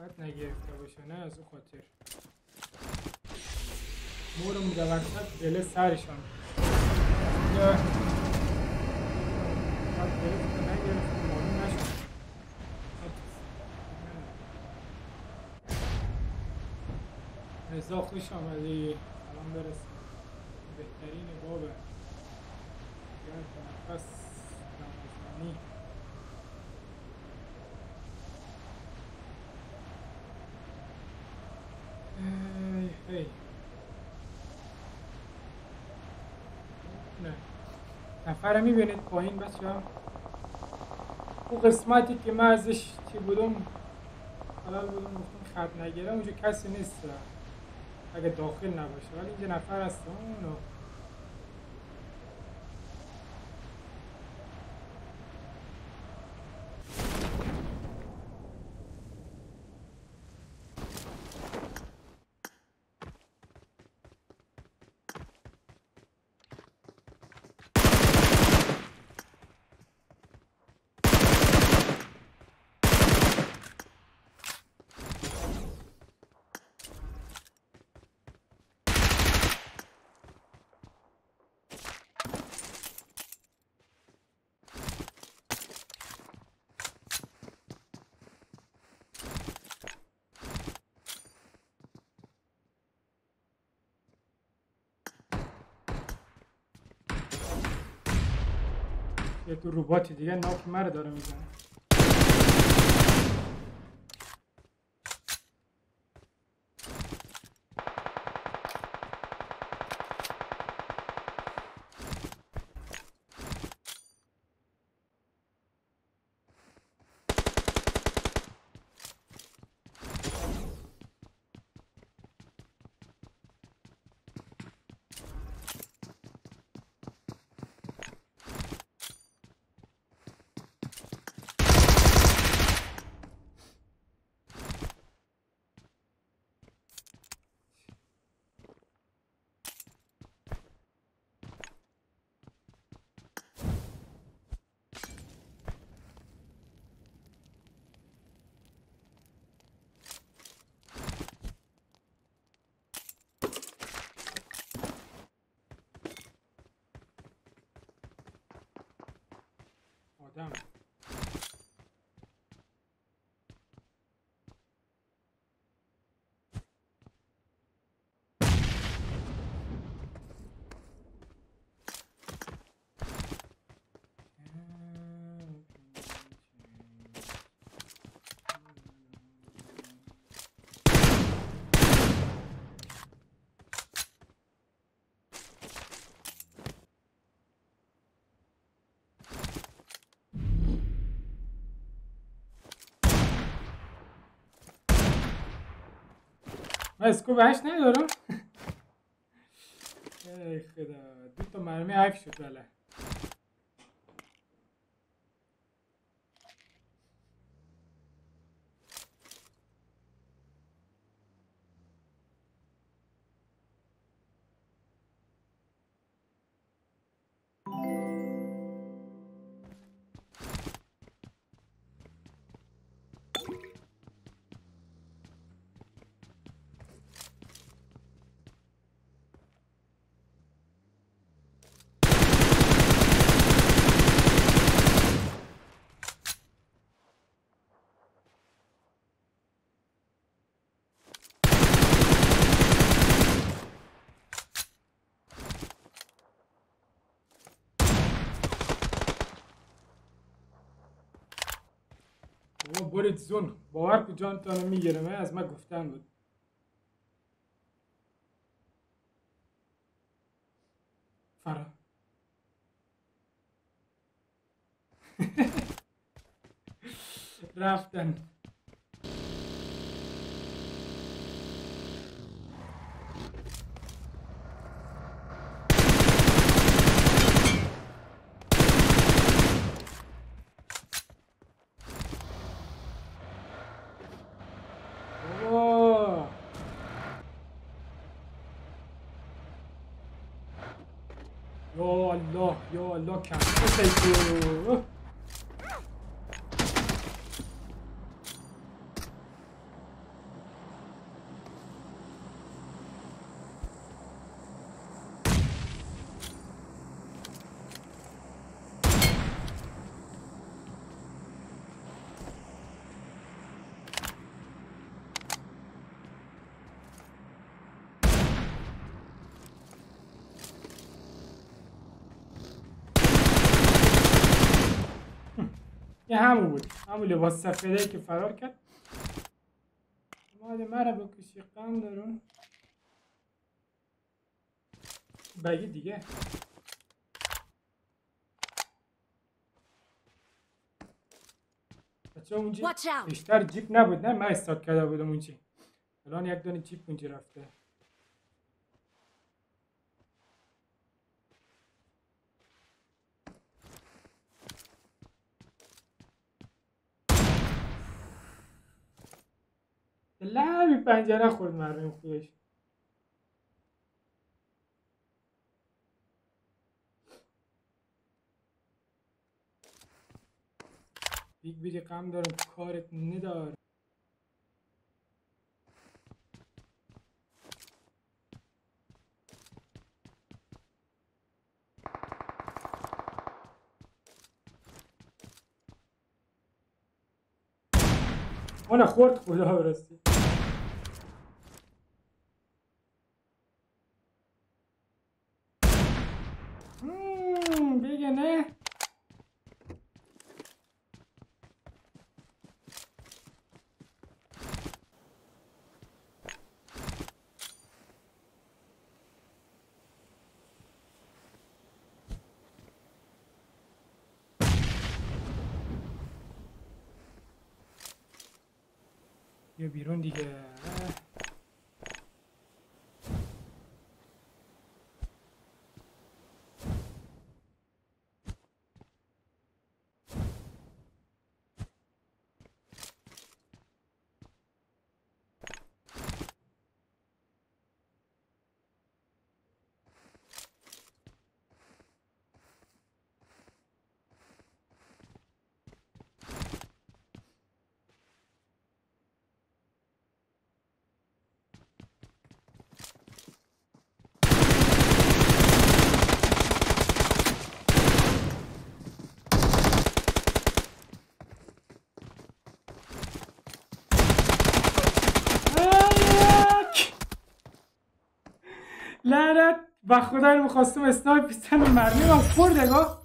بعد نگرفته باشه، نه از او خاطر مورم دوقت دل سرشان اینجا بعد گرفته نگرفته مارون نشد. رضا خوش آمدی، سلام برسیم. بهترین بابه گرد نفس نمازمانی ای ای نه نفره میبینید پایین بچه ها، اون قسمتی که من ازش چی بودم حالا بودم گفتم خط نگیرم، اونجا کسی نیست اگه داخل نباشه، ولی اینجا نفر هست اونو یه تو رباتی دیگه ناک مرا داره میزنه. Down. من اسکو بهش ندارم. ای خدا دو تا مرمی حیف شد. بله برید زون باور که جانتانو میگیرم، از من گفتن بود. فرا رفتن Allah kendisi seçiyor. که همون بود، همون لباس سفیده که فرار کرد. ماده مرا بکشی قم دارون بگی دیگه. بچه اونجی بیشتر جیپ نبود، نه من استاک کرده بودم اونجی. الان یک دانه جیپ اونجی رفته. لبی پنجره خورد مرمیم خودش. بیگ بیری قم دارم کارت ندار. اون خورد خدا برستی. بگه نه بیا بیرون دیگه. لعنت و خدا رو میخواستم اسنایپ بزنم، مرمی هم خورد.